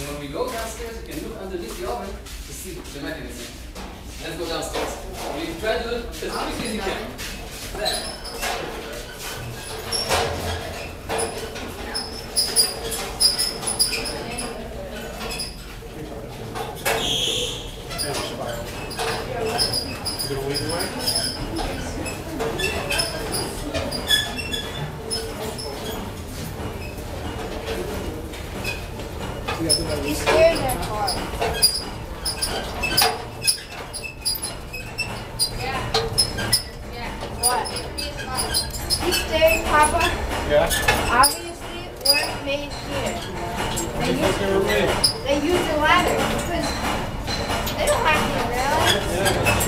So when we go downstairs, we can look underneath the oven to see the mechanism. Let's go downstairs. We try to do it as quickly as you can. You scared that hard. Yeah. Yeah. What? You scared, Papa? Yeah. Obviously, it wasn't made here. They use the ladder because they don't have to realize. Yeah.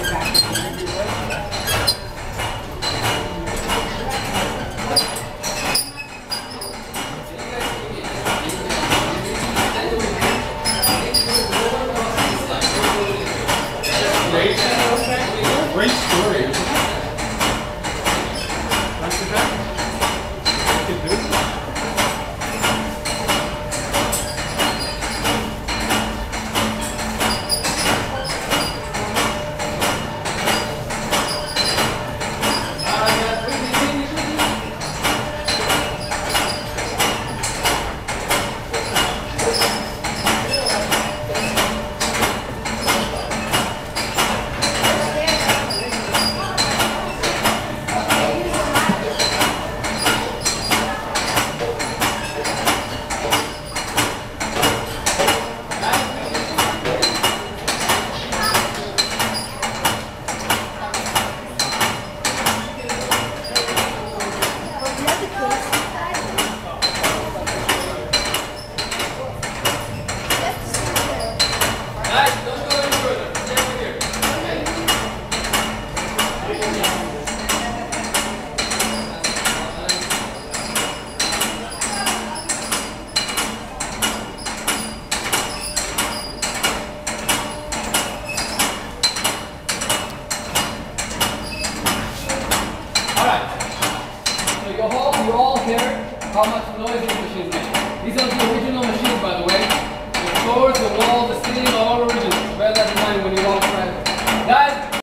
Great story. After that, you can do how much noise these machines make. These are the original machines, by the way. The floors, the walls, the ceiling, all original. Bear that in mind when you walk.